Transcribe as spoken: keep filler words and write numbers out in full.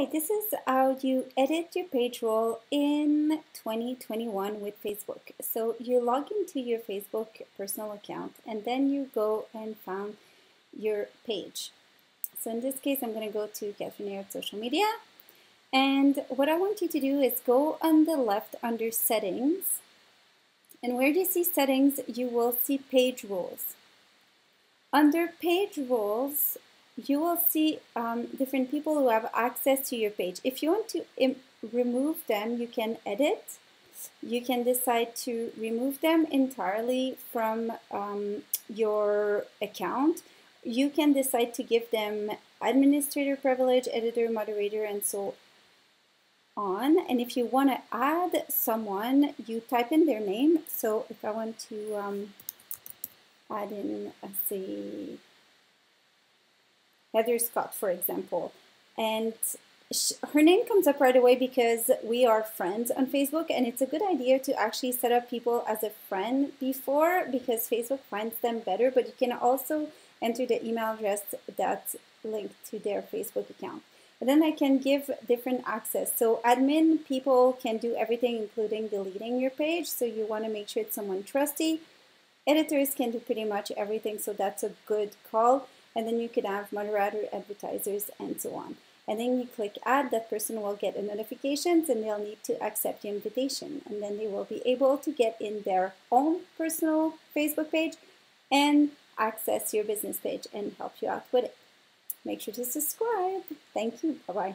Hi, this is how you edit your page roll in twenty twenty-one with Facebook. So you log into your Facebook personal account and then you go and found your page. So in this case, I'm going to go to Catherine Aird Social Media. And what I want you to do is go on the left under Settings. And where you see Settings, you will see Page Rules. Under Page Rules, you will see um, different people who have access to your page. If you want to remove them, you can edit. You can decide to remove them entirely from um, your account. You can decide to give them administrator privilege, editor, moderator, and so on. And if you want to add someone, you type in their name. So if I want to um, add in, let's see, Heather Scott, for example, and sh her name comes up right away because we are friends on Facebook, and it's a good idea to actually set up people as a friend before, because Facebook finds them better, but you can also enter the email address that's linked to their Facebook account. And then I can give different access. So admin people can do everything, including deleting your page, so you want to make sure it's someone trusty. Editors can do pretty much everything, so that's a good call. And then you could have moderator, advertisers, and so on. And then you click add, that person will get a notification and they'll need to accept the invitation. And then they will be able to get in their own personal Facebook page and access your business page and help you out with it. Make sure to subscribe. Thank you. Bye-bye.